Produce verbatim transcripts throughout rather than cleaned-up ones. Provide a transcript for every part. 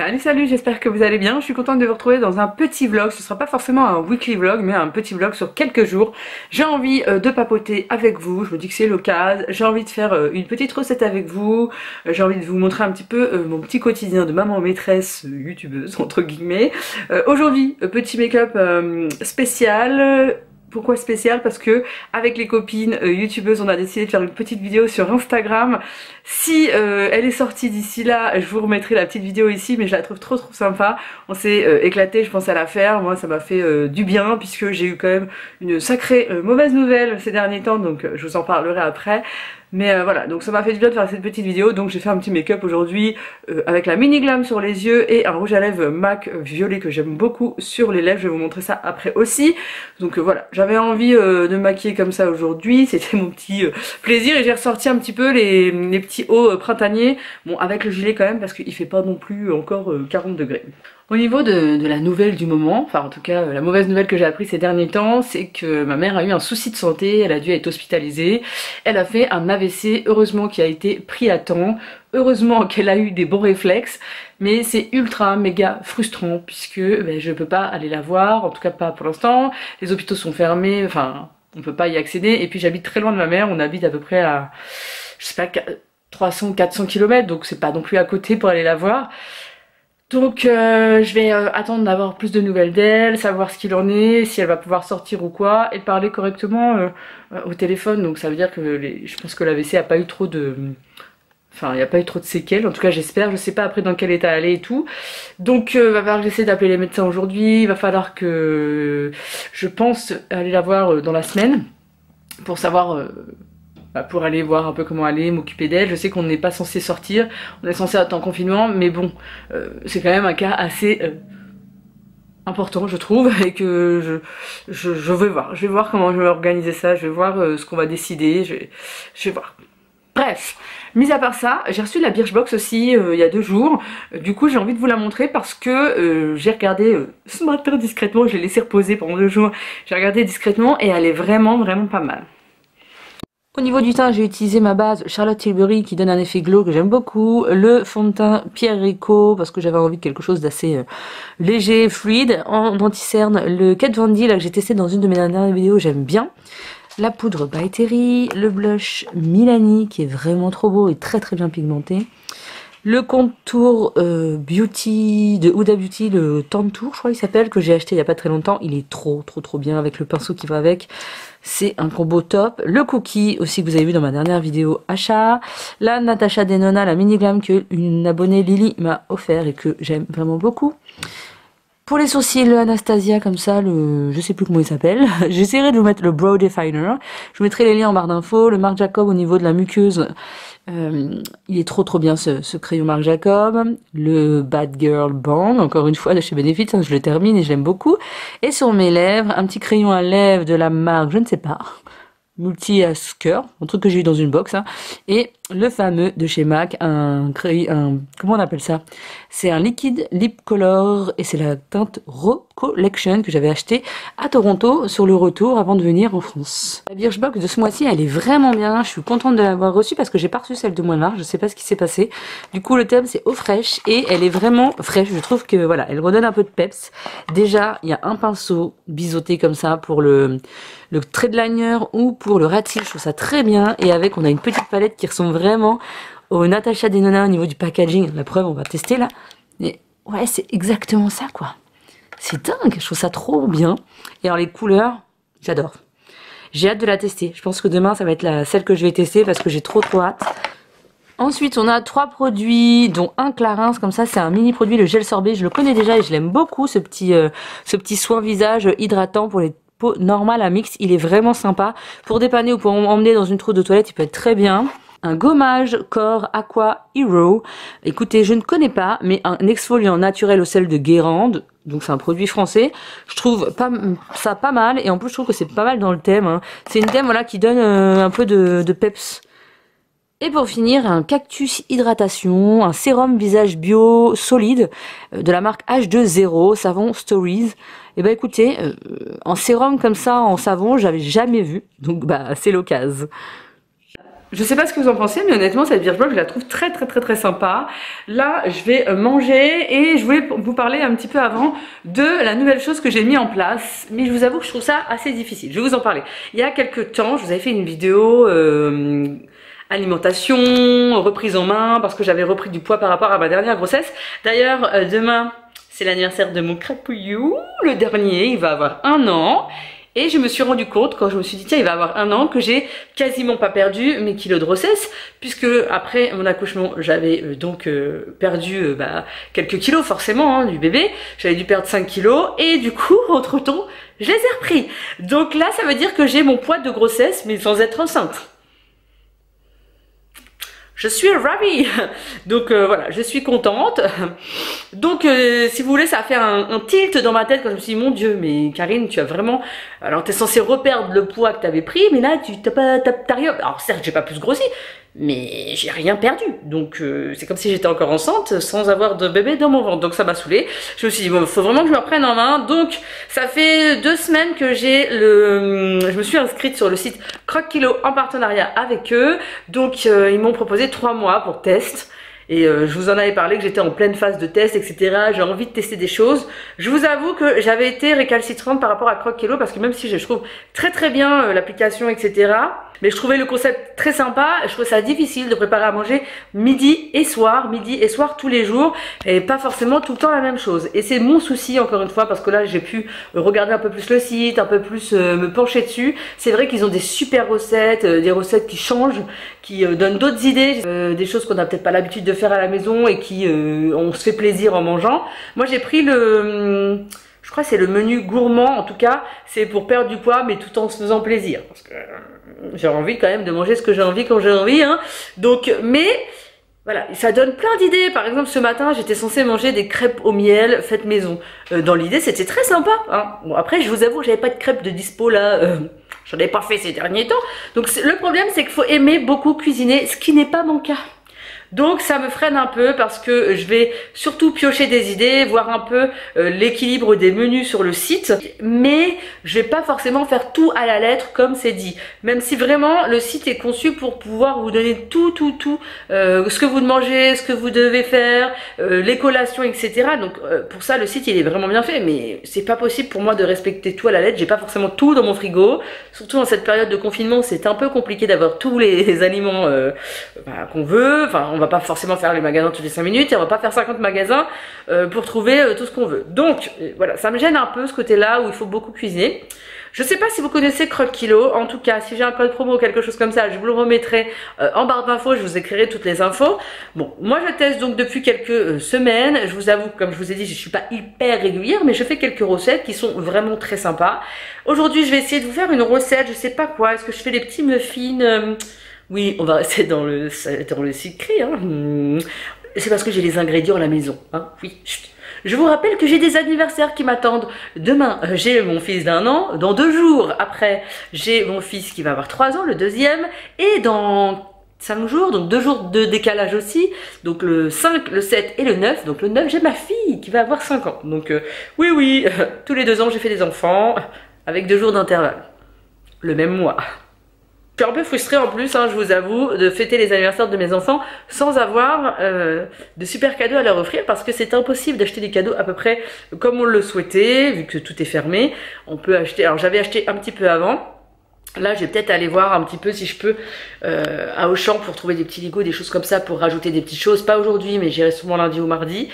Salut salut, j'espère que vous allez bien. Je suis contente de vous retrouver dans un petit vlog. Ce sera pas forcément un weekly vlog, mais un petit vlog sur quelques jours. J'ai envie de papoter avec vous, je me dis que c'est l'occasion. J'ai envie de faire une petite recette avec vous. J'ai envie de vous montrer un petit peu mon petit quotidien de maman maîtresse youtubeuse entre guillemets. euh, Aujourd'hui, petit make-up spécial. Pourquoi spécial? Parce que avec les copines euh, youtubeuses, on a décidé de faire une petite vidéo sur Instagram. Si euh, elle est sortie d'ici là, je vous remettrai la petite vidéo ici, mais je la trouve trop trop sympa. On s'est euh, éclaté, je pense, à la faire. Moi, ça m'a fait euh, du bien, puisque j'ai eu quand même une sacrée euh, mauvaise nouvelle ces derniers temps, donc euh, je vous en parlerai après. Mais euh, voilà, donc ça m'a fait du bien de faire cette petite vidéo. Donc j'ai fait un petit make-up aujourd'hui euh, avec la mini glam sur les yeux et un rouge à lèvres MAC violet que j'aime beaucoup sur les lèvres. Je vais vous montrer ça après aussi. Donc euh, voilà, j'avais envie euh, de me maquiller comme ça aujourd'hui. C'était mon petit euh, plaisir et j'ai ressorti un petit peu les, les petits hauts euh, printaniers. Bon, avec le gilet quand même parce qu'il fait pas non plus encore euh, quarante degrés. Au niveau de, de la nouvelle du moment, enfin en tout cas la mauvaise nouvelle que j'ai apprise ces derniers temps, c'est que ma mère a eu un souci de santé, elle a dû être hospitalisée, elle a fait un A V C, heureusement qui a été pris à temps, heureusement qu'elle a eu des bons réflexes, mais c'est ultra méga frustrant puisque ben, je peux pas aller la voir, en tout cas pas pour l'instant, les hôpitaux sont fermés, enfin on peut pas y accéder, et puis j'habite très loin de ma mère, on habite à peu près à, je sais pas, trois cents quatre cents kilomètres, donc c'est pas non plus à côté pour aller la voir. Donc euh, je vais euh, attendre d'avoir plus de nouvelles d'elle, savoir ce qu'il en est, si elle va pouvoir sortir ou quoi, et parler correctement euh, euh, au téléphone. Donc ça veut dire que les, je pense que l'A V C a pas eu trop de... Enfin, il n'y a pas eu trop de séquelles, en tout cas j'espère, je sais pas après dans quel état elle est et tout. Donc euh, va falloir que j'essaie d'appeler les médecins aujourd'hui, il va falloir que je pense aller la voir euh, dans la semaine pour savoir... Euh, pour aller voir un peu comment elle est, m'occuper d'elle. Je sais qu'on n'est pas censé sortir, on est censé être en confinement, mais bon, euh, c'est quand même un cas assez euh, important, je trouve, et que je, je, je vais voir. Je vais voir comment je vais organiser ça, je vais voir euh, ce qu'on va décider, je vais, je vais voir. Bref, mis à part ça, j'ai reçu la Birchbox aussi euh, il y a deux jours. Du coup, j'ai envie de vous la montrer parce que euh, j'ai regardé euh, ce matin discrètement, je l'ai laissé reposer pendant deux jours, j'ai regardé discrètement et elle est vraiment, vraiment pas mal. Au niveau du teint, j'ai utilisé ma base Charlotte Tilbury qui donne un effet glow que j'aime beaucoup, le fond de teint Pierre Ricaud parce que j'avais envie de quelque chose d'assez euh, léger, fluide, en anti-cerne, le Kat Von D là que j'ai testé dans une de mes dernières vidéos, j'aime bien, la poudre By Terry, le blush Milani qui est vraiment trop beau et très très bien pigmenté, le contour euh, Beauty de Huda Beauty, le Tantour je crois il s'appelle, que j'ai acheté il n'y a pas très longtemps. Il est trop trop trop bien avec le pinceau qui va avec. C'est un combo top. Le cookie aussi que vous avez vu dans ma dernière vidéo achat. La Natasha Denona, la mini glam que une abonnée Lily m'a offert et que j'aime vraiment beaucoup. Pour les sourcils, le Anastasia, comme ça, le, je sais plus comment il s'appelle. J'essaierai de vous mettre le Brow Definer. Je vous mettrai les liens en barre d'infos. Le Marc Jacobs au niveau de la muqueuse. Euh, il est trop trop bien ce, ce crayon Marc Jacobs. Le Bad Girl Band, encore une fois, de chez Benefit. Hein, je le termine et je l'aime beaucoup. Et sur mes lèvres, un petit crayon à lèvres de la marque, je ne sais pas. Multi-asker, un truc que j'ai eu dans une box. Hein. Et le fameux de chez MAC, un, un comment on appelle ça? C'est un liquide lip color et c'est la teinte Raw Collection que j'avais acheté à Toronto sur le retour avant de venir en France. La Birchbox de ce mois-ci, elle est vraiment bien. Je suis contente de l'avoir reçue parce que j'ai pas reçu celle de mois de mars. Je sais pas ce qui s'est passé. Du coup, le thème c'est eau fraîche et elle est vraiment fraîche. Je trouve que voilà, elle redonne un peu de peps. Déjà, il y a un pinceau biseauté comme ça pour le le trait de liner ou pour le rat-cils. Je trouve ça très bien et avec, on a une petite palette qui ressemble vraiment au Natasha Denona au niveau du packaging. La preuve, on va tester là. Mais ouais, c'est exactement ça quoi. C'est dingue, je trouve ça trop bien. Et alors les couleurs, j'adore. J'ai hâte de la tester. Je pense que demain, ça va être la, celle que je vais tester parce que j'ai trop trop hâte. Ensuite, on a trois produits, dont un Clarins, comme ça, c'est un mini produit, le gel sorbet. Je le connais déjà et je l'aime beaucoup, ce petit, euh, ce petit soin visage hydratant pour les peaux normales à mix. Il est vraiment sympa. Pour dépanner ou pour emmener dans une trousse de toilette, il peut être très bien. Un gommage corps Aqua Hero. Écoutez, je ne connais pas, mais un exfoliant naturel au sel de Guérande. Donc c'est un produit français. Je trouve pas, ça pas mal. Et en plus, je trouve que c'est pas mal dans le thème. Hein. C'est une thème voilà, qui donne euh, un peu de, de peps. Et pour finir, un cactus hydratation, un sérum visage bio solide euh, de la marque H deux O savon Stories. Et bah écoutez, euh, en sérum comme ça, en savon, j'avais jamais vu. Donc bah c'est l'occasion. Je sais pas ce que vous en pensez, mais honnêtement cette Birchbox je la trouve très très très très sympa. Là je vais manger et je voulais vous parler un petit peu avant de la nouvelle chose que j'ai mis en place, mais je vous avoue que je trouve ça assez difficile. Je vais vous en parler. Il y a quelques temps je vous avais fait une vidéo euh, alimentation, reprise en main, parce que j'avais repris du poids par rapport à ma dernière grossesse. D'ailleurs euh, demain c'est l'anniversaire de mon crapouillou, le dernier, il va avoir un an. Et je me suis rendu compte, quand je me suis dit tiens il va avoir un an, que j'ai quasiment pas perdu mes kilos de grossesse, puisque après mon accouchement j'avais donc perdu bah, quelques kilos forcément hein, du bébé, j'avais dû perdre cinq kilos et du coup entre temps je les ai repris. Donc là ça veut dire que j'ai mon poids de grossesse mais sans être enceinte. Je suis ravie. Donc euh, voilà, je suis contente. Donc euh, si vous voulez, ça a fait un, un tilt dans ma tête quand je me suis dit mon Dieu, mais Karine, tu as vraiment... Alors t'es censée reperdre le poids que t'avais pris, mais là tu t'as pas... T'as rien... Alors certes, j'ai pas plus grossi, mais j'ai rien perdu. Donc euh, c'est comme si j'étais encore enceinte sans avoir de bébé dans mon ventre. Donc ça m'a saoulée. Je me suis dit bon, faut vraiment que je me reprenne en main. Donc ça fait deux semaines que j'ai le... Je me suis inscrite sur le site Croq'Kilos en partenariat avec eux. Donc euh, ils m'ont proposé trois mois pour test et euh, je vous en avais parlé que j'étais en pleine phase de test, etc. J'ai envie de tester des choses. Je vous avoue que j'avais été récalcitrante par rapport à Croq'Kilos parce que même si je trouve très très bien euh, l'application, etc., mais je trouvais le concept très sympa. Je trouvais ça difficile de préparer à manger midi et soir, midi et soir tous les jours et pas forcément tout le temps la même chose. Et c'est mon souci encore une fois parce que là j'ai pu regarder un peu plus le site, un peu plus euh, me pencher dessus. C'est vrai qu'ils ont des super recettes, euh, des recettes qui changent, qui euh, donnent d'autres idées, euh, des choses qu'on n'a peut-être pas l'habitude de faire à la maison et qui euh, on se fait plaisir en mangeant. Moi j'ai pris le... Je crois que c'est le menu gourmand, en tout cas, c'est pour perdre du poids, mais tout en se faisant plaisir. Parce que j'ai envie quand même de manger ce que j'ai envie quand j'ai envie. Hein. Donc, mais voilà, ça donne plein d'idées. Par exemple, ce matin, j'étais censée manger des crêpes au miel faites maison. Euh, dans l'idée, c'était très sympa. Hein. Bon, après, je vous avoue, j'avais pas de crêpes de dispo là. Euh, J'en avais pas fait ces derniers temps. Donc, le problème, c'est qu'il faut aimer beaucoup cuisiner, ce qui n'est pas mon cas. Donc ça me freine un peu parce que je vais surtout piocher des idées, voir un peu euh, l'équilibre des menus sur le site, mais je vais pas forcément faire tout à la lettre comme c'est dit, même si vraiment le site est conçu pour pouvoir vous donner tout tout tout euh, ce que vous mangez, ce que vous devez faire, euh, les collations, etc. Donc euh, pour ça le site il est vraiment bien fait, mais c'est pas possible pour moi de respecter tout à la lettre. J'ai pas forcément tout dans mon frigo, surtout dans cette période de confinement c'est un peu compliqué d'avoir tous les, les aliments euh, bah, qu'on veut, enfin on On va pas forcément faire les magasins toutes les cinq minutes et on va pas faire cinquante magasins euh, pour trouver euh, tout ce qu'on veut. Donc euh, voilà, ça me gêne un peu ce côté là où il faut beaucoup cuisiner. Je sais pas si vous connaissez Croq'Kilos, en tout cas si j'ai un code promo ou quelque chose comme ça je vous le remettrai euh, en barre d'infos, je vous écrirai toutes les infos. Bon, moi je teste donc depuis quelques euh, semaines, je vous avoue comme je vous ai dit je suis pas hyper régulière mais je fais quelques recettes qui sont vraiment très sympas. Aujourd'hui je vais essayer de vous faire une recette, je sais pas quoi, est-ce que je fais les petits muffins euh, oui, on va rester dans le, dans le secret. Hein. C'est parce que j'ai les ingrédients à la maison. Hein. Oui. Chut. Je vous rappelle que j'ai des anniversaires qui m'attendent. Demain, j'ai mon fils d'un an. Dans deux jours, après, j'ai mon fils qui va avoir trois ans, le deuxième. Et dans cinq jours, donc deux jours de décalage aussi. Donc le cinq, le sept et le neuf. Donc le neuf, j'ai ma fille qui va avoir cinq ans. Donc euh, oui, oui, tous les deux ans, j'ai fait des enfants avec deux jours d'intervalle. Le même mois. Je suis un peu frustrée en plus, hein, je vous avoue, de fêter les anniversaires de mes enfants sans avoir euh, de super cadeaux à leur offrir parce que c'est impossible d'acheter des cadeaux à peu près comme on le souhaitait vu que tout est fermé. On peut acheter, alors j'avais acheté un petit peu avant. Là je vais peut-être aller voir un petit peu si je peux euh, à Auchan pour trouver des petits Legos, des choses comme ça pour rajouter des petites choses, pas aujourd'hui mais j'irai souvent lundi ou mardi,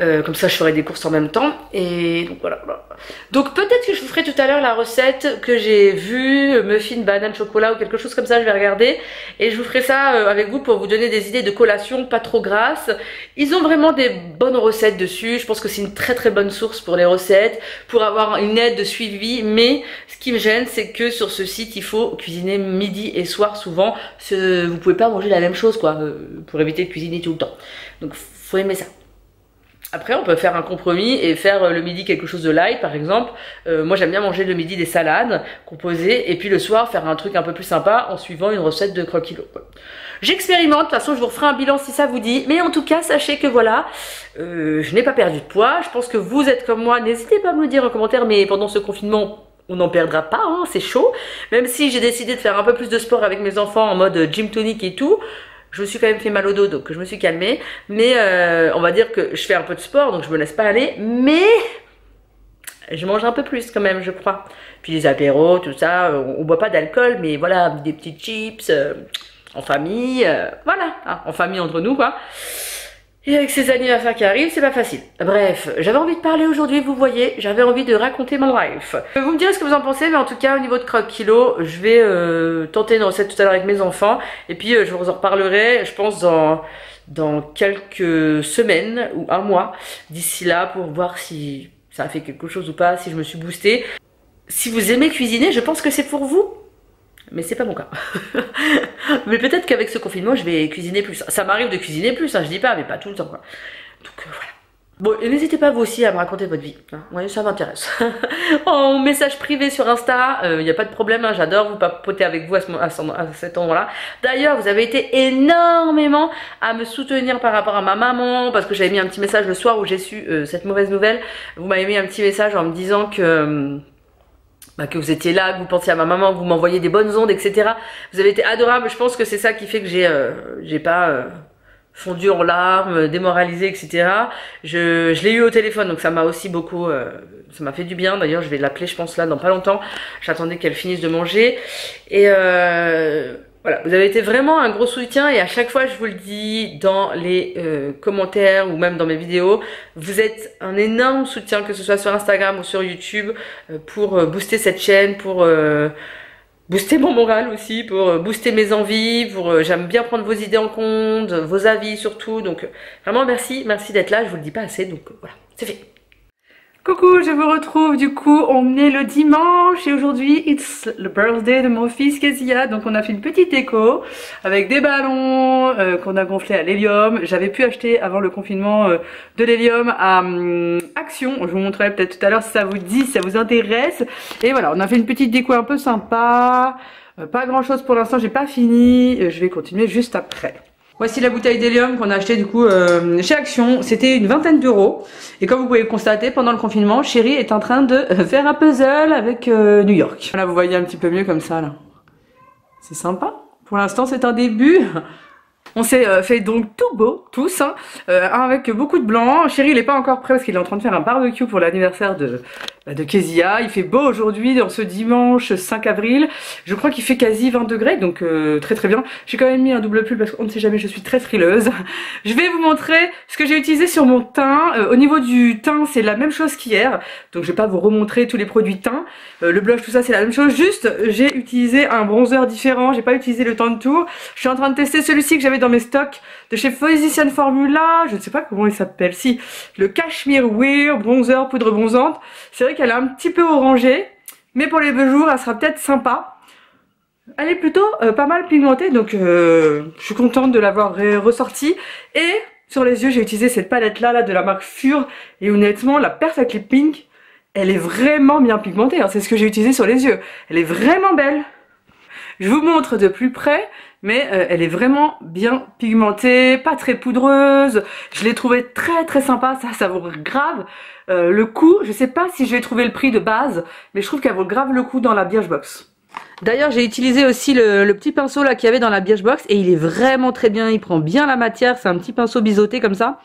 euh, comme ça je ferai des courses en même temps et donc voilà. voilà. Donc peut-être que je vous ferai tout à l'heure la recette que j'ai vue, muffin, banane, chocolat ou quelque chose comme ça, je vais regarder et je vous ferai ça avec vous pour vous donner des idées de collations pas trop grasses. Ils ont vraiment des bonnes recettes dessus, je pense que c'est une très très bonne source pour les recettes, pour avoir une aide de suivi, mais ce qui me gêne c'est que sur ce site il faut cuisiner midi et soir souvent, ce, vous pouvez pas manger la même chose quoi, pour éviter de cuisiner tout le temps, donc faut aimer ça. Après on peut faire un compromis et faire le midi quelque chose de light par exemple, euh, moi j'aime bien manger le midi des salades composées et puis le soir faire un truc un peu plus sympa en suivant une recette de Croq'Kilos. J'expérimente, de toute façon je vous referai un bilan si ça vous dit, mais en tout cas sachez que voilà, euh, je n'ai pas perdu de poids, je pense que vous êtes comme moi, n'hésitez pas à me le dire en commentaire, mais pendant ce confinement on n'en perdra pas, hein, c'est chaud. Même si j'ai décidé de faire un peu plus de sport avec mes enfants en mode gym tonic et tout, je me suis quand même fait mal au dos, donc je me suis calmée. Mais euh, on va dire que je fais un peu de sport, donc je me laisse pas aller. Mais je mange un peu plus quand même, je crois. Puis les apéros, tout ça, on, on boit pas d'alcool, mais voilà, des petits chips, euh, en famille, euh, voilà, hein, en famille entre nous, quoi. Et avec ces anniversaires qui arrivent, c'est pas facile. Bref, j'avais envie de parler aujourd'hui, vous voyez, j'avais envie de raconter mon life. Vous me direz ce que vous en pensez, mais en tout cas, au niveau de Croq'Kilos, je vais euh, tenter une recette tout à l'heure avec mes enfants. Et puis, euh, je vous en reparlerai, je pense, dans, dans quelques semaines ou un mois d'ici là, pour voir si ça a fait quelque chose ou pas, si je me suis boostée. Si vous aimez cuisiner, je pense que c'est pour vous. Mais c'est pas mon cas. Mais peut-être qu'avec ce confinement, je vais cuisiner plus. Ça m'arrive de cuisiner plus, hein, je dis pas, mais pas tout le temps, quoi. Donc euh, voilà. Bon, et n'hésitez pas vous aussi à me raconter votre vie. Hein. Ouais, ça m'intéresse. En message privé sur Insta, il euh, n'y a pas de problème, hein, j'adore vous papoter avec vous à, ce, à, ce, à cet endroit-là. D'ailleurs, vous avez été énormément à me soutenir par rapport à ma maman, parce que j'avais mis un petit message le soir où j'ai su euh, cette mauvaise nouvelle. Vous m'avez mis un petit message en me disant que... Euh, Bah, que vous étiez là, que vous pensiez à ma maman, que vous m'envoyez des bonnes ondes, et cetera. Vous avez été adorable, je pense que c'est ça qui fait que j'ai euh, j'ai pas euh, fondu en larmes, démoralisé, et cetera. Je, je l'ai eu au téléphone, donc ça m'a aussi beaucoup... Euh, ça m'a fait du bien, d'ailleurs je vais l'appeler je pense là dans pas longtemps. J'attendais qu'elle finisse de manger. Et euh, voilà, vous avez été vraiment un gros soutien et à chaque fois je vous le dis dans les euh, commentaires ou même dans mes vidéos, vous êtes un énorme soutien, que ce soit sur Instagram ou sur YouTube, euh, pour euh, booster cette chaîne, pour euh, booster mon moral aussi, pour euh, booster mes envies, pour euh, j'aime bien prendre vos idées en compte, vos avis surtout, donc vraiment merci, merci d'être là, je vous le dis pas assez, donc euh, voilà, c'est fait. Coucou, je vous retrouve, du coup on est le dimanche et aujourd'hui it's le birthday de mon fils Kezia, donc on a fait une petite déco avec des ballons euh, qu'on a gonflés à l'hélium. J'avais pu acheter avant le confinement euh, de l'hélium à euh, Action, je vous montrerai peut-être tout à l'heure si ça vous dit, si ça vous intéresse, et voilà on a fait une petite déco un peu sympa, euh, pas grand chose pour l'instant, j'ai pas fini, euh, je vais continuer juste après. Voici la bouteille d'hélium qu'on a achetée du coup euh, chez Action, c'était une vingtaine d'euros. Et comme vous pouvez le constater, pendant le confinement, Chérie est en train de faire un puzzle avec euh, New York. Là, vous voyez un petit peu mieux comme ça, là. C'est sympa. Pour l'instant, c'est un début. On s'est euh, fait donc tout beau, tous, hein, euh, avec beaucoup de blanc. Chérie, il n'est pas encore prêt parce qu'il est en train de faire un barbecue pour l'anniversaire de, de Kezia. Il fait beau aujourd'hui, dans ce dimanche cinq avril. Je crois qu'il fait quasi vingt degrés, donc euh, très très bien. J'ai quand même mis un double pull parce qu'on ne sait jamais, je suis très frileuse. Je vais vous montrer ce que j'ai utilisé sur mon teint. Euh, au niveau du teint, c'est la même chose qu'hier. Donc je ne vais pas vous remontrer tous les produits teint. Euh, le blush, tout ça, c'est la même chose. Juste, j'ai utilisé un bronzer différent. J'ai pas utilisé le teint de tour. Je suis en train de tester celui-ci que j'avais dans mes stocks de chez Physician Formula, je ne sais pas comment il s'appelle, si le Cashmere Wear bronzer poudre bronzante. C'est vrai qu'elle est un petit peu orangée, mais pour les beaux jours elle sera peut-être sympa. Elle est plutôt euh, pas mal pigmentée, donc euh, je suis contente de l'avoir ressortie. Et sur les yeux j'ai utilisé cette palette là, là de la marque Fure, et honnêtement la Perfectly Pink, elle est vraiment bien pigmentée, hein. C'est ce que j'ai utilisé sur les yeux, elle est vraiment belle. Je vous montre de plus près, mais euh, elle est vraiment bien pigmentée, pas très poudreuse. Je l'ai trouvée très très sympa, ça, ça vaut grave euh, le coup. Je sais pas si je vais trouver le prix de base, mais je trouve qu'elle vaut grave le coup dans la Birchbox. D'ailleurs j'ai utilisé aussi le, le petit pinceau là qu'il y avait dans la Birchbox et il est vraiment très bien, il prend bien la matière, c'est un petit pinceau biseauté comme ça.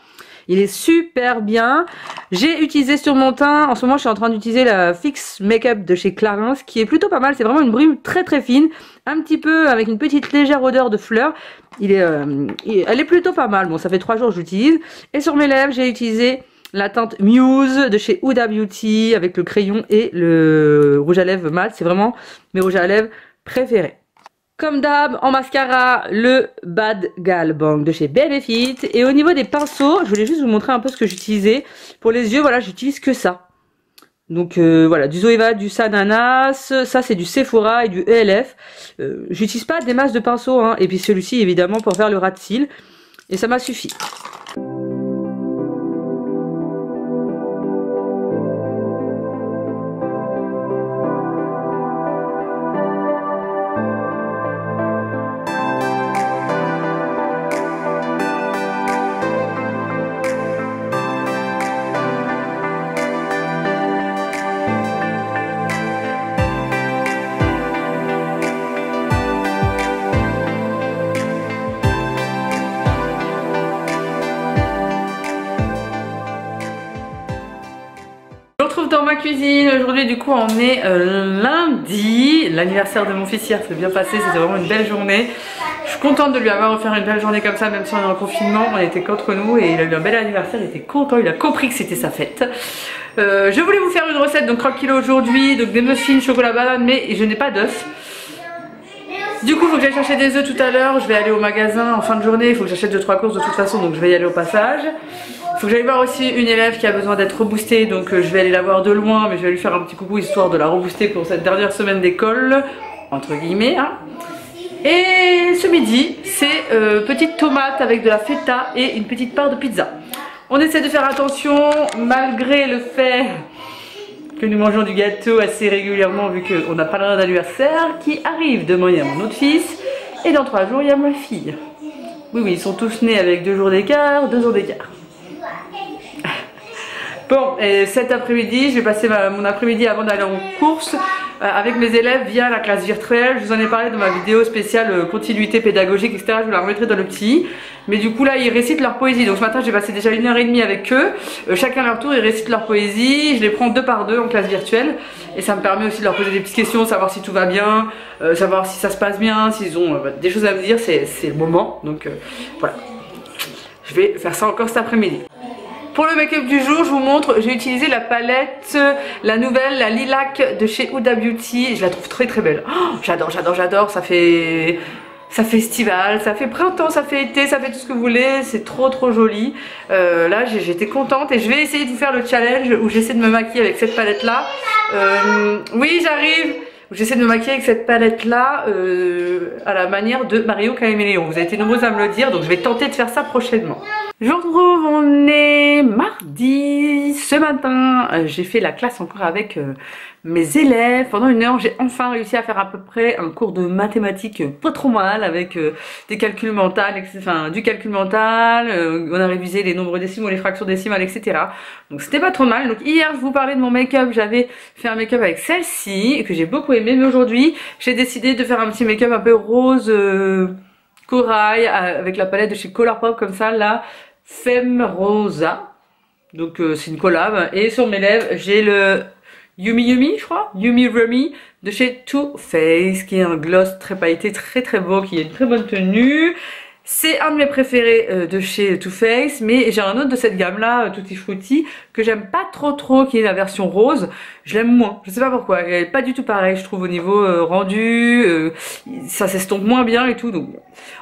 Il est super bien. J'ai utilisé sur mon teint, en ce moment je suis en train d'utiliser la Fix Makeup de chez Clarins, qui est plutôt pas mal, c'est vraiment une brume très très fine, un petit peu avec une petite légère odeur de fleurs. Il est, euh, il, elle est plutôt pas mal, bon ça fait trois jours que j'utilise. Et sur mes lèvres j'ai utilisé la teinte Muse de chez Huda Beauty avec le crayon et le rouge à lèvres mat, c'est vraiment mes rouges à lèvres préférés. Comme d'hab, en mascara, le Bad Gal Bang de chez Benefit. Et au niveau des pinceaux, je voulais juste vous montrer un peu ce que j'utilisais. Pour les yeux, voilà, j'utilise que ça. Donc euh, voilà, du Zoeva, du Sananas, ça c'est du Sephora et du E L F. Euh, j'utilise pas des masses de pinceaux, hein. Et puis celui-ci, évidemment, pour faire le ras de cils. Et ça m'a suffi. cuisine. Aujourd'hui du coup on est euh, lundi. L'anniversaire de mon fils hier s'est bien passé, c'était vraiment une belle journée. Je suis contente de lui avoir offert une belle journée comme ça, même si on est en confinement, on était contre nous et il a eu un bel anniversaire, il était content, il a compris que c'était sa fête. Euh, je voulais vous faire une recette, donc Croq'Kilos aujourd'hui, donc des muffins, chocolat banane, mais je n'ai pas d'œufs. Du coup, il faut que j'aille chercher des œufs tout à l'heure. Je vais aller au magasin en fin de journée. Il faut que j'achète deux trois courses de toute façon, donc je vais y aller au passage. Il faut que j'aille voir aussi une élève qui a besoin d'être reboostée, donc je vais aller la voir de loin, mais je vais lui faire un petit coucou histoire de la rebooster pour cette dernière semaine d'école, entre guillemets. Hein. Et ce midi, c'est euh, petite tomate avec de la feta et une petite part de pizza. On essaie de faire attention malgré le fait que nous mangeons du gâteau assez régulièrement vu qu'on n'a pas l'heure d'anniversaire qui arrive. Demain il y a mon autre fils et dans trois jours il y a ma fille. Oui oui, ils sont tous nés avec deux jours d'écart, deux ans d'écart. Bon, et cet après-midi, je vais passer ma, mon après-midi avant d'aller en course euh, avec mes élèves via la classe virtuelle. Je vous en ai parlé dans ma vidéo spéciale euh, continuité pédagogique, et cetera. Je vous la remettrai dans le petit. Mais du coup là ils récitent leur poésie, donc ce matin j'ai passé déjà une heure et demie avec eux, euh, chacun à leur tour ils récitent leur poésie, je les prends deux par deux en classe virtuelle et ça me permet aussi de leur poser des petites questions, savoir si tout va bien, euh, savoir si ça se passe bien, s'ils ont euh, des choses à me dire, c'est le moment, donc euh, voilà, je vais faire ça encore cet après-midi. Pour le make-up du jour, je vous montre, j'ai utilisé la palette, la nouvelle, la lilac de chez Huda Beauty, je la trouve très très belle, oh, j'adore, j'adore, j'adore, ça fait... ça fait estival, ça fait printemps, ça fait été, ça fait tout ce que vous voulez, c'est trop trop joli. Euh, là j'étais contente et je vais essayer de vous faire le challenge où j'essaie de me maquiller avec cette palette là. Euh, oui j'arrive, j'essaie de me maquiller avec cette palette là euh, à la manière de Mario Caméléon. Vous avez été nombreux à me le dire, donc je vais tenter de faire ça prochainement. Je retrouve, on est mardi, ce matin euh, j'ai fait la classe encore avec euh, mes élèves, pendant une heure j'ai enfin réussi à faire à peu près un cours de mathématiques pas trop mal avec euh, des calculs mentaux, enfin du calcul mental, euh, on a révisé les nombres décimaux, les fractions décimales, et cetera. Donc c'était pas trop mal. Donc hier je vous parlais de mon make-up, j'avais fait un make-up avec celle-ci que j'ai beaucoup aimé, mais aujourd'hui j'ai décidé de faire un petit make-up un peu rose euh, corail avec la palette de chez Colourpop comme ça, la Femme Rosa. Donc euh, c'est une collab et sur mes lèvres j'ai le Yumi Yumi, je crois, Yumi Rumi de chez Too Faced, qui est un gloss très pailleté, très très beau, qui a une très bonne tenue. C'est un de mes préférés euh, de chez Too Faced, mais j'ai un autre de cette gamme là, euh, Tutti Frutti, que j'aime pas trop trop, qui est la version rose. Je l'aime moins, je sais pas pourquoi, elle est pas du tout pareil, je trouve, au niveau euh, rendu, euh, ça s'estompe moins bien et tout. Donc,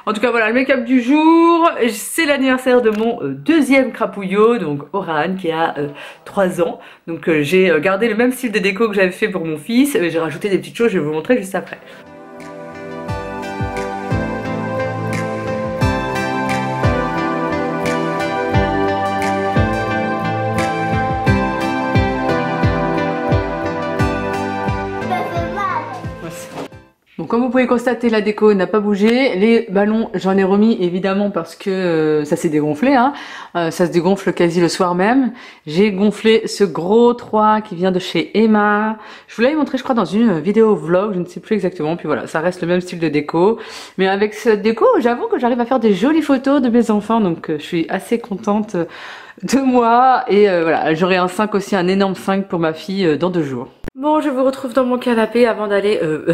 en tout cas voilà, le make-up du jour, c'est l'anniversaire de mon euh, deuxième crapouillot, donc Oran, qui a euh, trois ans. Donc euh, j'ai euh, gardé le même style de déco que j'avais fait pour mon fils, mais j'ai rajouté des petites choses, je vais vous montrer juste après. Comme vous pouvez constater, la déco n'a pas bougé. Les ballons, j'en ai remis évidemment parce que euh, ça s'est dégonflé. Hein. Euh, ça se dégonfle quasi le soir même. J'ai gonflé ce gros trois qui vient de chez Hema. Je vous l'avais montré, je crois, dans une vidéo vlog. Je ne sais plus exactement. Puis voilà, ça reste le même style de déco. Mais avec cette déco, j'avoue que j'arrive à faire des jolies photos de mes enfants. Donc, euh, je suis assez contente de moi. Et euh, voilà, j'aurai un cinq aussi, un énorme cinq pour ma fille euh, dans deux jours. Bon, je vous retrouve dans mon canapé avant d'aller... Euh...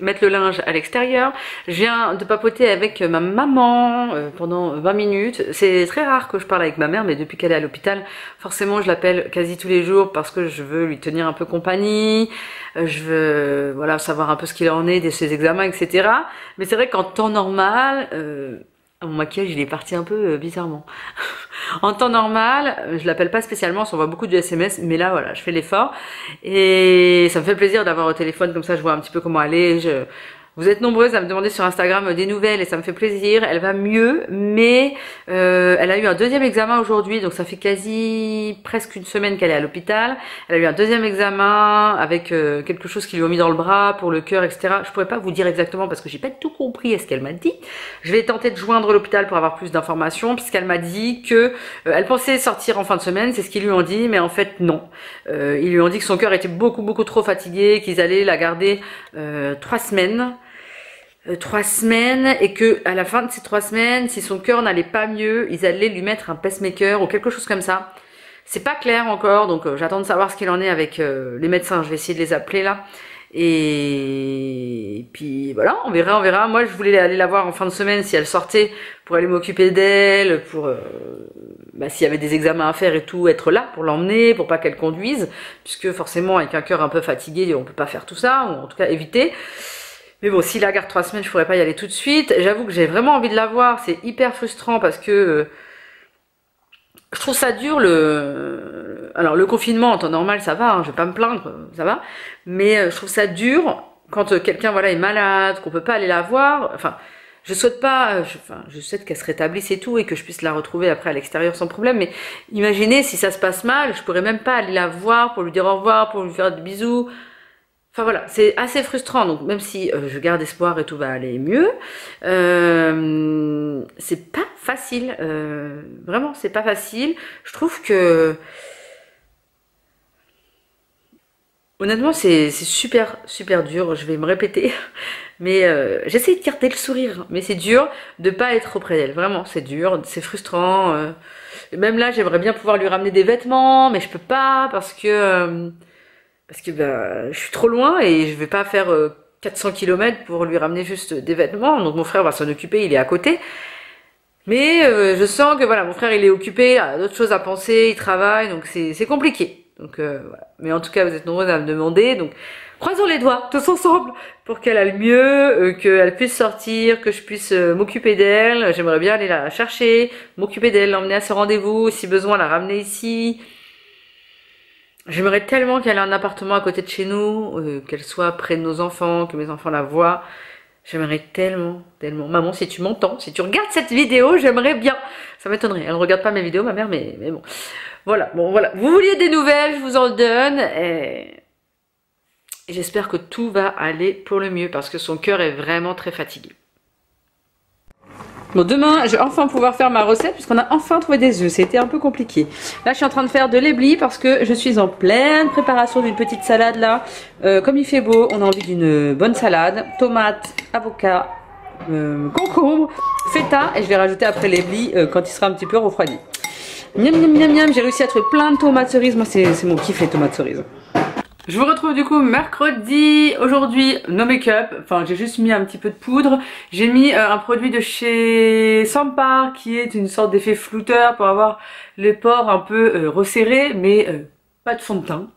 mettre le linge à l'extérieur. Je viens de papoter avec ma maman pendant vingt minutes. C'est très rare que je parle avec ma mère, mais depuis qu'elle est à l'hôpital, forcément je l'appelle quasi tous les jours parce que je veux lui tenir un peu compagnie, je veux voilà savoir un peu ce qu'il en est de ses examens, et cetera. Mais c'est vrai qu'en temps normal, euh, mon maquillage il est parti un peu euh, bizarrement. En temps normal, je l'appelle pas spécialement, on s'envoie beaucoup du S M S, mais là voilà, je fais l'effort et ça me fait plaisir d'avoir au téléphone comme ça, je vois un petit peu comment elle est. Je... Vous êtes nombreuses à me demander sur Instagram des nouvelles et ça me fait plaisir. Elle va mieux, mais euh, elle a eu un deuxième examen aujourd'hui, donc ça fait quasi presque une semaine qu'elle est à l'hôpital. Elle a eu un deuxième examen avec euh, quelque chose qu'ils lui ont mis dans le bras pour le cœur, et cetera. Je pourrais pas vous dire exactement parce que j'ai pas tout compris à ce qu'elle m'a dit. Je vais tenter de joindre l'hôpital pour avoir plus d'informations puisqu'elle m'a dit que euh, elle pensait sortir en fin de semaine, c'est ce qu'ils lui ont dit, mais en fait non. Euh, ils lui ont dit que son cœur était beaucoup beaucoup trop fatigué, qu'ils allaient la garder euh, trois semaines. trois semaines et que à la fin de ces trois semaines, si son cœur n'allait pas mieux, ils allaient lui mettre un pacemaker ou quelque chose comme ça. C'est pas clair encore, donc euh, j'attends de savoir ce qu'il en est avec euh, les médecins. Je vais essayer de les appeler là. Et... et puis voilà, on verra, on verra. Moi, je voulais aller la voir en fin de semaine si elle sortait, pour aller m'occuper d'elle, pour euh, bah, s'il y avait des examens à faire et tout, être là pour l'emmener, pour pas qu'elle conduise, puisque forcément avec un cœur un peu fatigué, on peut pas faire tout ça, ou en tout cas éviter. Mais bon, si la garde trois semaines, je pourrais pas y aller tout de suite. J'avoue que j'ai vraiment envie de la voir. C'est hyper frustrant parce que euh, je trouve ça dur le... Alors le confinement en temps normal ça va, hein, je vais pas me plaindre, ça va. Mais je trouve ça dur quand quelqu'un voilà, est malade, qu'on peut pas aller la voir. Enfin, je souhaite pas... Je, enfin, je souhaite qu'elle se rétablisse et tout et que je puisse la retrouver après à l'extérieur sans problème. Mais imaginez si ça se passe mal, je pourrais même pas aller la voir pour lui dire au revoir, pour lui faire des bisous. Enfin voilà, c'est assez frustrant, donc même si euh, je garde espoir et tout va aller mieux, euh, c'est pas facile, euh, vraiment c'est pas facile. Je trouve que honnêtement c'est super super dur, je vais me répéter, mais euh, j'essaie de garder le sourire, mais c'est dur de pas être auprès d'elle, vraiment c'est dur, c'est frustrant. Euh, même là j'aimerais bien pouvoir lui ramener des vêtements, mais je peux pas parce que... Euh, Parce que ben, je suis trop loin et je vais pas faire euh, quatre cents kilomètres pour lui ramener juste des vêtements. Donc mon frère va s'en occuper, il est à côté. Mais euh, je sens que voilà, mon frère il est occupé, il a d'autres choses à penser, il travaille, donc c'est compliqué. Donc euh, voilà. Mais en tout cas vous êtes nombreux à me demander, donc croisons les doigts tous ensemble pour qu'elle aille mieux, euh, qu'elle puisse sortir, que je puisse euh, m'occuper d'elle. J'aimerais bien aller la chercher, m'occuper d'elle, l'emmener à ce rendez-vous, si besoin la ramener ici. J'aimerais tellement qu'elle ait un appartement à côté de chez nous, euh, qu'elle soit près de nos enfants, que mes enfants la voient. J'aimerais tellement, tellement. Maman, si tu m'entends, si tu regardes cette vidéo, j'aimerais bien. Ça m'étonnerait. Elle ne regarde pas mes vidéos, ma mère, mais, mais bon. Voilà, bon, voilà. Vous vouliez des nouvelles, je vous en donne. Et... et j'espère que tout va aller pour le mieux, parce que son cœur est vraiment très fatigué. Bon, demain, je vais enfin pouvoir faire ma recette puisqu'on a enfin trouvé des œufs. C'était un peu compliqué. Là, je suis en train de faire de l'éblis parce que je suis en pleine préparation d'une petite salade là. Euh, comme il fait beau, on a envie d'une bonne salade. Tomate, avocat, euh, concombre, feta. Et je vais rajouter après l'éblis euh, quand il sera un petit peu refroidi. Miam, miam, miam, miam. J'ai réussi à trouver plein de tomates cerises. Moi, c'est mon kiff, les tomates cerises. Je vous retrouve du coup mercredi. Aujourd'hui, no make-up. Enfin, j'ai juste mis un petit peu de poudre. J'ai mis euh, un produit de chez Sampar qui est une sorte d'effet flouteur pour avoir les pores un peu euh, resserrés, mais euh, pas de fond de teint.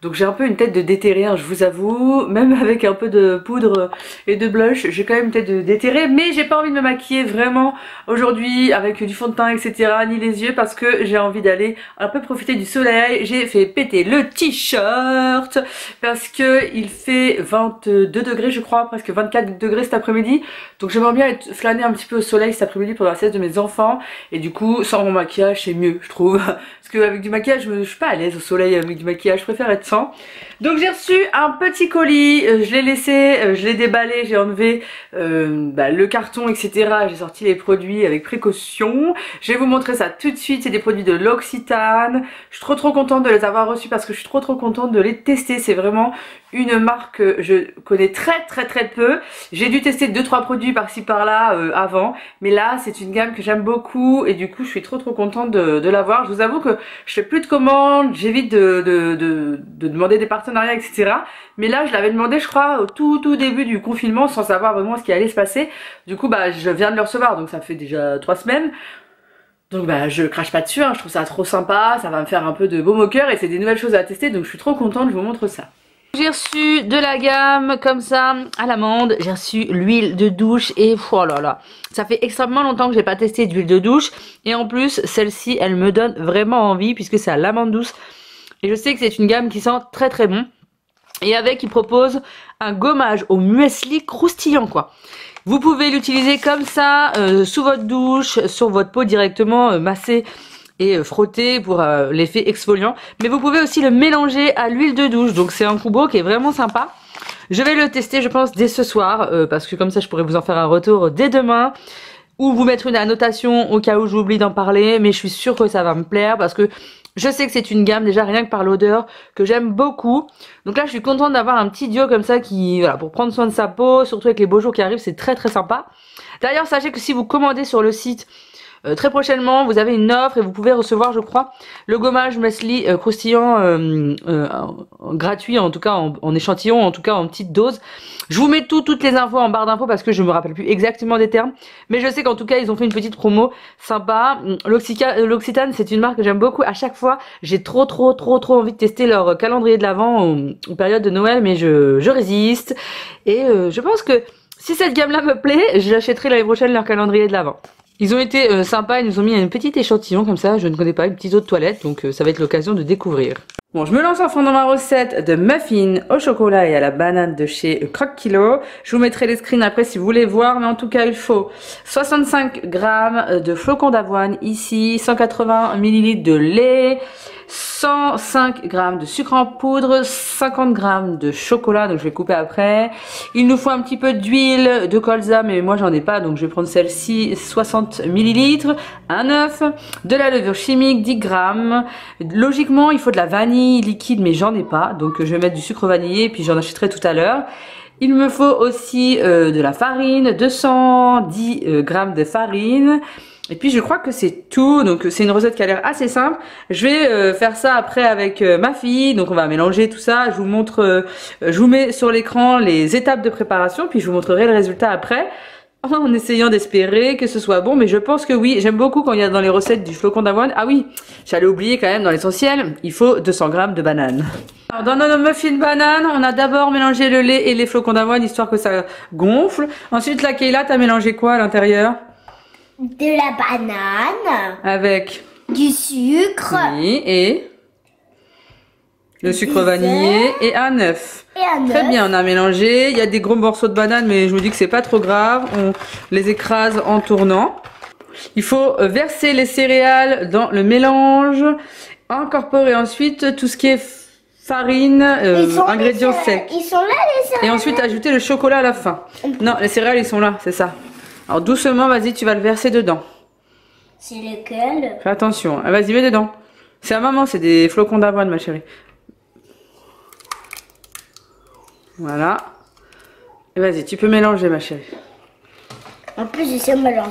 Donc j'ai un peu une tête de déterré, hein, je vous avoue. Même avec un peu de poudre et de blush, j'ai quand même une tête de déterré. Mais j'ai pas envie de me maquiller vraiment aujourd'hui avec du fond de teint, et cetera. Ni les yeux, parce que j'ai envie d'aller un peu profiter du soleil. J'ai fait péter le t-shirt parce que il fait vingt-deux degrés, je crois, presque vingt-quatre degrés cet après-midi. Donc j'aimerais bien être flâner un petit peu au soleil cet après-midi pour la sieste de mes enfants. Et du coup, sans mon maquillage, c'est mieux, je trouve. Parce qu'avec du maquillage, je suis pas à l'aise au soleil avec du maquillage. Je préfère être... Donc j'ai reçu un petit colis, euh, je l'ai laissé, euh, je l'ai déballé, j'ai enlevé euh, bah, le carton, et cetera. J'ai sorti les produits avec précaution. Je vais vous montrer ça tout de suite, c'est des produits de L'Occitane. Je suis trop trop contente de les avoir reçus parce que je suis trop trop contente de les tester. C'est vraiment une marque que je connais très très très peu. J'ai dû tester deux trois produits par-ci par-là euh, avant. Mais là c'est une gamme que j'aime beaucoup et du coup je suis trop trop contente de, de l'avoir. Je vous avoue que je fais plus de commandes, j'évite de... de, de de demander des partenariats, et cetera. Mais là, je l'avais demandé, je crois, au tout tout début du confinement, sans savoir vraiment ce qui allait se passer. Du coup, bah, je viens de le recevoir, donc ça fait déjà trois semaines. Donc bah, je crache pas dessus, hein. Je trouve ça trop sympa, ça va me faire un peu de baume au cœur et c'est des nouvelles choses à tester, donc je suis trop contente, je vous montre ça. J'ai reçu de la gamme comme ça à l'amande, j'ai reçu l'huile de douche et oh là là, ça fait extrêmement longtemps que j'ai pas testé d'huile de douche et en plus, celle-ci, elle me donne vraiment envie puisque c'est à l'amande douce. Et je sais que c'est une gamme qui sent très très bon. Et avec, ils proposent un gommage au muesli croustillant quoi. Vous pouvez l'utiliser comme ça, euh, sous votre douche, sur votre peau directement, euh, masser et euh, frotter pour euh, l'effet exfoliant. Mais vous pouvez aussi le mélanger à l'huile de douche. Donc c'est un combo qui est vraiment sympa. Je vais le tester je pense dès ce soir, euh, parce que comme ça je pourrais vous en faire un retour dès demain. Ou vous mettre une annotation au cas où j'oublie d'en parler. Mais je suis sûre que ça va me plaire parce que je sais que c'est une gamme déjà rien que par l'odeur que j'aime beaucoup. Donc là je suis contente d'avoir un petit duo comme ça qui voilà, pour prendre soin de sa peau. Surtout avec les beaux jours qui arrivent, c'est très très sympa. D'ailleurs sachez que si vous commandez sur le site Euh, très prochainement, vous avez une offre et vous pouvez recevoir, je crois, le gommage Masly euh, croustillant euh, euh, gratuit, en tout cas en, en échantillon, en tout cas en petite dose. Je vous mets tout, toutes les infos en barre d'infos parce que je me rappelle plus exactement des termes. Mais je sais qu'en tout cas, ils ont fait une petite promo sympa. L'Occitane, c'est une marque que j'aime beaucoup. À chaque fois, j'ai trop, trop, trop, trop envie de tester leur calendrier de l'Avent en, en période de Noël, mais je, je résiste. Et euh, je pense que si cette gamme-là me plaît, j'achèterai l'année prochaine leur calendrier de l'Avent. Ils ont été euh, sympas, ils nous ont mis un petit échantillon comme ça, je ne connais pas, une petite eau de toilette, donc euh, ça va être l'occasion de découvrir. Bon, je me lance enfin dans ma recette de muffins au chocolat et à la banane de chez Croq'Kilos. Je vous mettrai les screens après si vous voulez voir, mais en tout cas il faut soixante-cinq grammes de flocons d'avoine ici, cent quatre-vingts millilitres de lait, cent cinq grammes de sucre en poudre, cinquante grammes de chocolat, donc je vais couper après. Il nous faut un petit peu d'huile de colza, mais moi j'en ai pas, donc je vais prendre celle-ci, soixante millilitres, un œuf, de la levure chimique, dix grammes. Logiquement, il faut de la vanille liquide, mais j'en ai pas, donc je vais mettre du sucre vanillé et puis j'en achèterai tout à l'heure. Il me faut aussi euh, de la farine, deux cent dix grammes de farine. Et puis je crois que c'est tout, donc c'est une recette qui a l'air assez simple. Je vais euh, faire ça après avec euh, ma fille, donc on va mélanger tout ça. Je vous montre, euh, je vous mets sur l'écran les étapes de préparation, puis je vous montrerai le résultat après, en essayant d'espérer que ce soit bon. Mais je pense que oui, j'aime beaucoup quand il y a dans les recettes du flocon d'avoine. Ah oui, j'allais oublier quand même, dans l'essentiel, il faut deux cents grammes de banane. Alors dans nos muffins banane, on a d'abord mélangé le lait et les flocons d'avoine, histoire que ça gonfle. Ensuite, la Kayla, t'as mélangé quoi à l'intérieur? De la banane. Avec du sucre. Oui, et le sucre vanillé et un œuf. Et un œuf. Très bien, on a mélangé. Il y a des gros morceaux de banane, mais je vous dis que c'est pas trop grave. On les écrase en tournant. Il faut verser les céréales dans le mélange, incorporer ensuite tout ce qui est farine, euh, ingrédients secs. Ils sont là, les céréales. Et ensuite ajouter le chocolat à la fin. Non, les céréales, ils sont là, c'est ça. Alors doucement, vas-y, tu vas le verser dedans. C'est lequel? Fais attention, ah, vas-y, mets dedans. C'est à maman, c'est des flocons d'avoine, ma chérie. Voilà. Et vas-y, tu peux mélanger, ma chérie. En plus, je sais mélanger.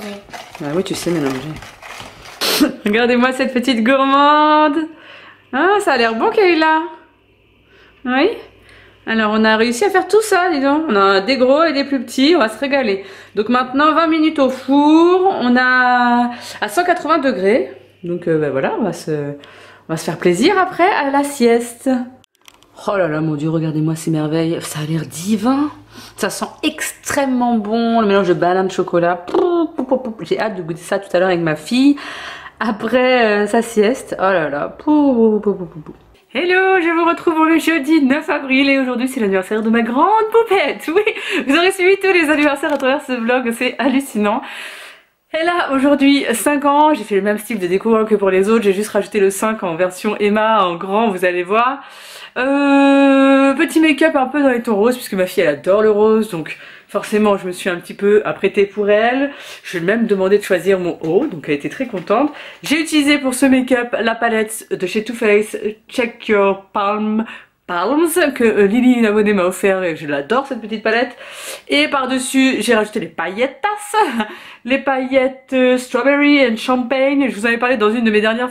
Ah oui, tu sais mélanger. Regardez-moi cette petite gourmande. Ah, ça a l'air bon, Kayla. Oui? Alors on a réussi à faire tout ça, dis donc. On a des gros et des plus petits, on va se régaler. Donc maintenant vingt minutes au four, on a à cent quatre-vingts degrés. Donc euh, ben voilà, on va, se... on va se faire plaisir après à la sieste. Oh là là, mon Dieu, regardez-moi ces merveilles, ça a l'air divin. Ça sent extrêmement bon, le mélange de banane, de chocolat. J'ai hâte de goûter ça tout à l'heure avec ma fille, après euh, sa sieste. Oh là là, pou, pou, pou, pou, pou. Hello, je vous retrouve le jeudi neuf avril et aujourd'hui c'est l'anniversaire de ma grande poupette. Oui, vous aurez suivi tous les anniversaires à travers ce vlog, c'est hallucinant. Elle a aujourd'hui cinq ans, j'ai fait le même style de déco que pour les autres, j'ai juste rajouté le cinq en version Emma, en grand, vous allez voir. Euh, petit make-up un peu dans les tons roses puisque ma fille elle adore le rose, donc forcément je me suis un petit peu apprêtée pour elle. Je lui ai même demandé de choisir mon haut, donc elle était très contente. J'ai utilisé pour ce make-up la palette de chez Too Faced Check Your Palm Palms que Lily, une abonnée, m'a offert et je l'adore cette petite palette. Et par dessus j'ai rajouté les paillettes, les paillettes Strawberry and Champagne. Je vous en avais parlé dans une de mes dernières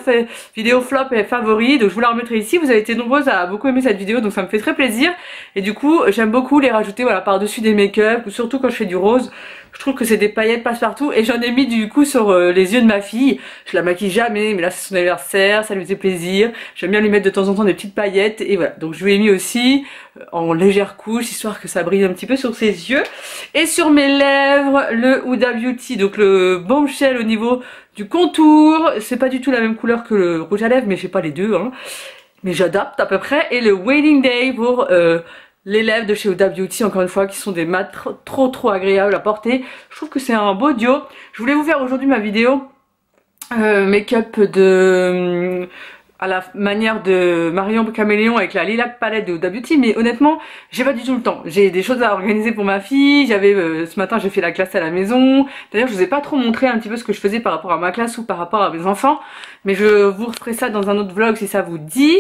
vidéos flop et favoris, donc je vous la remettrai ici. Vous avez été nombreuses à beaucoup aimer cette vidéo, donc ça me fait très plaisir. Et du coup j'aime beaucoup les rajouter, voilà, par dessus des make-up, ou surtout quand je fais du rose. Je trouve que c'est des paillettes passe-partout et j'en ai mis du coup sur euh, les yeux de ma fille. Je la maquille jamais, mais là c'est son anniversaire, ça lui faisait plaisir. J'aime bien lui mettre de temps en temps des petites paillettes et voilà. Donc je lui ai mis aussi euh, en légère couche, histoire que ça brille un petit peu sur ses yeux. Et sur mes lèvres, le Huda Beauty, donc le bombshell au niveau du contour. C'est pas du tout la même couleur que le rouge à lèvres, mais je sais pas les deux, hein. Mais j'adapte à peu près. Et le Wedding Day pour... Euh, les lèvres de chez Huda Beauty, encore une fois, qui sont des mats trop, trop trop agréables à porter. Je trouve que c'est un beau duo. Je voulais vous faire aujourd'hui ma vidéo euh, make-up de... à la manière de Marion Caméléon avec la lilac palette de Huda Beauty, mais honnêtement j'ai pas du tout le temps, j'ai des choses à organiser pour ma fille. J'avais euh, ce matin j'ai fait la classe à la maison, d'ailleurs je vous ai pas trop montré un petit peu ce que je faisais par rapport à ma classe ou par rapport à mes enfants, mais je vous referai ça dans un autre vlog si ça vous dit.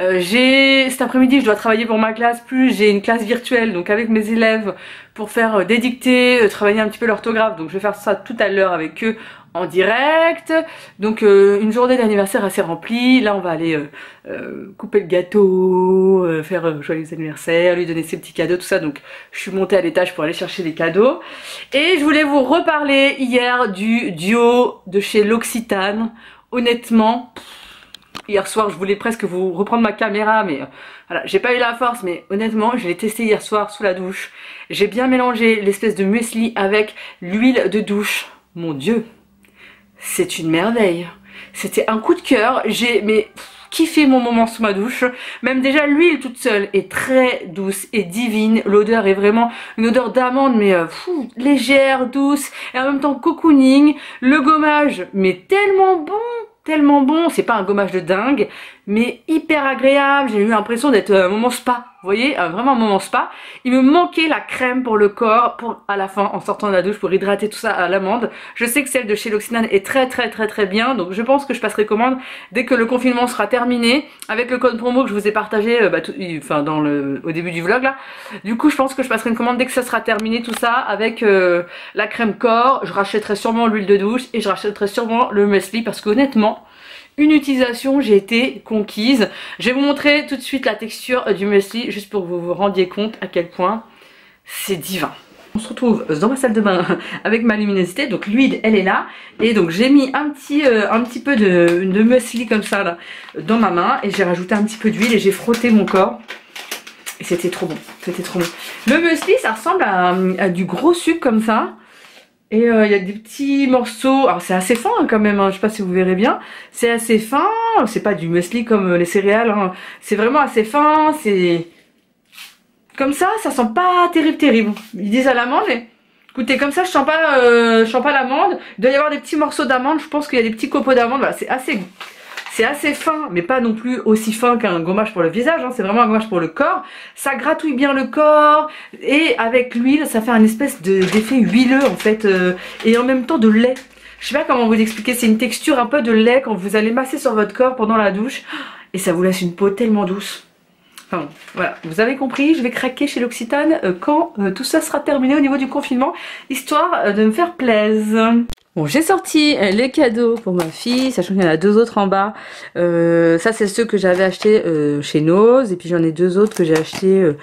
Euh, j'ai cet après-midi je dois travailler pour ma classe, plus j'ai une classe virtuelle donc avec mes élèves pour faire des dictées, travailler un petit peu l'orthographe, donc je vais faire ça tout à l'heure avec eux en direct. Donc euh, une journée d'anniversaire assez remplie. Là on va aller euh, euh, couper le gâteau, euh, faire euh, joyeux anniversaire, lui donner ses petits cadeaux, tout ça. Donc je suis montée à l'étage pour aller chercher les cadeaux. Et je voulais vous reparler hier du duo de chez L'Occitane. Honnêtement, hier soir je voulais presque vous reprendre ma caméra, mais euh, voilà, j'ai pas eu la force, mais honnêtement je l'ai testé hier soir sous la douche. J'ai bien mélangé l'espèce de muesli avec l'huile de douche. Mon Dieu, c'est une merveille. C'était un coup de cœur. J'ai mais pff, kiffé mon moment sous ma douche. Même déjà l'huile toute seule est très douce et divine. L'odeur est vraiment une odeur d'amande, mais euh, pff, légère, douce et en même temps cocooning. Le gommage, mais tellement bon. Tellement bon, c'est pas un gommage de dingue, mais hyper agréable. J'ai eu l'impression d'être un moment spa, vous voyez, vraiment un moment spa. Il me manquait la crème pour le corps, pour à la fin, en sortant de la douche, pour hydrater tout ça à l'amande. Je sais que celle de chez L'Occitane est très très très très bien, donc je pense que je passerai commande dès que le confinement sera terminé, avec le code promo que je vous ai partagé euh, bah, tout, enfin, dans le, au début du vlog là. Du coup, je pense que je passerai une commande dès que ça sera terminé tout ça, avec euh, la crème corps. Je rachèterai sûrement l'huile de douche et je rachèterai sûrement le muesli, parce qu'honnêtement, une utilisation, j'ai été conquise. Je vais vous montrer tout de suite la texture du muesli, juste pour que vous vous rendiez compte à quel point c'est divin. On se retrouve dans ma salle de bain avec ma luminosité. Donc l'huile, elle est là. Et donc j'ai mis un petit, euh, un petit peu de, de muesli comme ça là, dans ma main. Et j'ai rajouté un petit peu d'huile et j'ai frotté mon corps. Et c'était trop bon, c'était trop bon. Le muesli, ça ressemble à, à du gros sucre comme ça. Et il euh, y a des petits morceaux, alors c'est assez fin hein, quand même, hein. Je sais pas si vous verrez bien, c'est assez fin, c'est pas du muesli comme les céréales, hein. C'est vraiment assez fin, c'est comme ça, ça sent pas terrible terrible, ils disent à l'amande, mais écoutez comme ça je sens pas, euh, je sens pas l'amande, il doit y avoir des petits morceaux d'amande, je pense qu'il y a des petits copeaux d'amande, voilà, c'est assez... C'est assez fin, mais pas non plus aussi fin qu'un gommage pour le visage, hein. C'est vraiment un gommage pour le corps. Ça gratouille bien le corps et avec l'huile, ça fait un espèce d'effet de, huileux en fait euh, et en même temps de lait. Je sais pas comment vous expliquer, c'est une texture un peu de lait quand vous allez masser sur votre corps pendant la douche et ça vous laisse une peau tellement douce. Enfin bon, voilà, vous avez compris, je vais craquer chez L'Occitane euh, quand euh, tout ça sera terminé au niveau du confinement, histoire euh, de me faire plaisir. Bon, j'ai sorti les cadeaux pour ma fille, sachant qu'il y en a deux autres en bas. Euh, ça, c'est ceux que j'avais achetés euh, chez Noz. Et puis, j'en ai deux autres que j'ai achetés euh,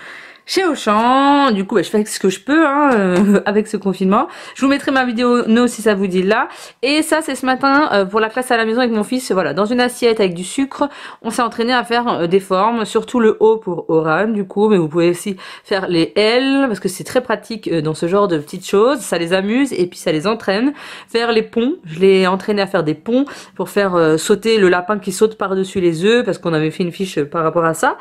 chez Auchan. Du coup, bah, je fais ce que je peux hein, euh, avec ce confinement. Je vous mettrai ma vidéo Noz si ça vous dit là. Et ça, c'est ce matin euh, pour la classe à la maison avec mon fils. Voilà, dans une assiette avec du sucre, on s'est entraîné à faire euh, des formes. Surtout le O pour Oran, du coup. Mais vous pouvez aussi faire les L, parce que c'est très pratique euh, dans ce genre de petites choses. Ça les amuse et puis ça les entraîne. Faire les ponts, je l'ai entraîné à faire des ponts pour faire euh, sauter le lapin qui saute par-dessus les œufs, parce qu'on avait fait une fiche par rapport à ça,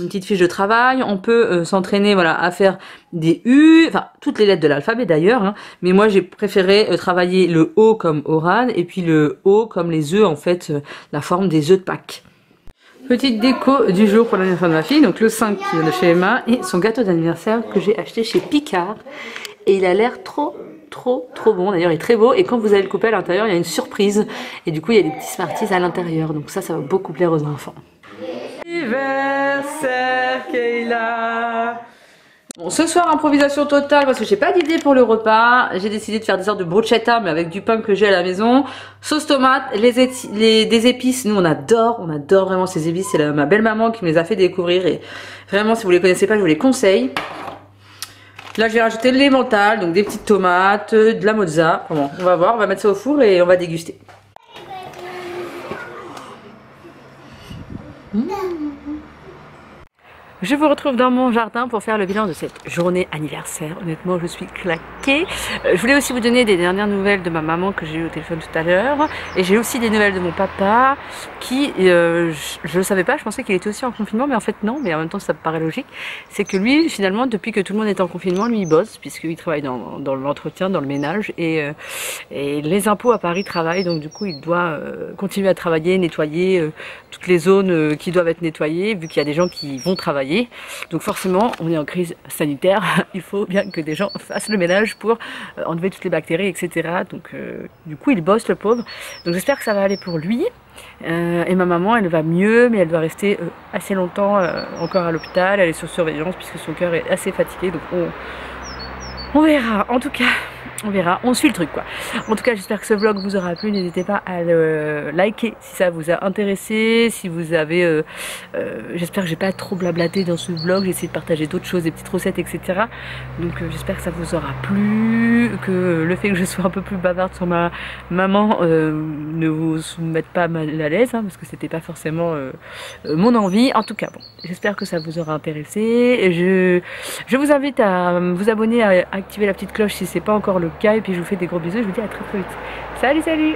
une petite fiche de travail. On peut euh, s'entraîner voilà, à faire des U, enfin toutes les lettres de l'alphabet d'ailleurs, hein, mais moi j'ai préféré euh, travailler le O comme Oran et puis le O comme les œufs en fait, euh, la forme des œufs de Pâques. Petite déco du jour pour l'anniversaire de ma fille, donc le cinq qui vient de chez Hema et son gâteau d'anniversaire que j'ai acheté chez Picard et il a l'air trop trop trop bon, d'ailleurs il est très beau et quand vous allez le couper à l'intérieur il y a une surprise et du coup il y a des petits Smarties à l'intérieur, donc ça ça va beaucoup plaire aux enfants. Anniversaire Kayla. Bon, ce soir improvisation totale parce que j'ai pas d'idée pour le repas, j'ai décidé de faire des sortes de bruschetta mais avec du pain que j'ai à la maison, sauce tomate, les les, des épices, nous on adore, on adore vraiment ces épices, c'est ma belle-maman qui me les a fait découvrir et vraiment si vous les connaissez pas je vous les conseille. Là je vais rajouter de l'emmental, donc des petites tomates, de la mozza, bon, on va voir, on va mettre ça au four et on va déguster. Mmh. Je vous retrouve dans mon jardin pour faire le bilan de cette journée anniversaire. Honnêtement je suis claquée. Je voulais aussi vous donner des dernières nouvelles de ma maman que j'ai eu au téléphone tout à l'heure. Et j'ai aussi des nouvelles de mon papa qui, euh, je ne savais pas, je pensais qu'il était aussi en confinement. Mais en fait non, mais en même temps ça me paraît logique. C'est que lui finalement depuis que tout le monde est en confinement, lui il bosse. Puisqu'il travaille dans, dans l'entretien, dans le ménage et, euh, et les impôts à Paris travaillent. Donc du coup il doit euh, continuer à travailler, nettoyer euh, toutes les zones euh, qui doivent être nettoyées. Vu qu'il y a des gens qui vont travailler. Donc forcément on est en crise sanitaire, il faut bien que des gens fassent le ménage pour enlever toutes les bactéries etc, donc euh, du coup il bosse le pauvre, donc j'espère que ça va aller pour lui euh, et ma maman elle va mieux mais elle doit rester euh, assez longtemps euh, encore à l'hôpital, elle est sous surveillance puisque son cœur est assez fatigué, donc on, on verra. En tout cas on verra, on suit le truc quoi. En tout cas, j'espère que ce vlog vous aura plu. N'hésitez pas à le liker si ça vous a intéressé, si vous avez euh, euh, j'espère que j'ai pas trop blablaté dans ce vlog, j'ai essayé de partager d'autres choses, des petites recettes, etc. Donc euh, j'espère que ça vous aura plu, que le fait que je sois un peu plus bavarde sur ma maman euh, ne vous mette pas mal à l'aise, hein, parce que c'était pas forcément euh, mon envie. En tout cas, bon, j'espère que ça vous aura intéressé. Je, je vous invite à vous abonner, à activer la petite cloche si c'est pas encore le cas, et puis je vous fais des gros bisous, je vous dis à très très vite. Salut salut.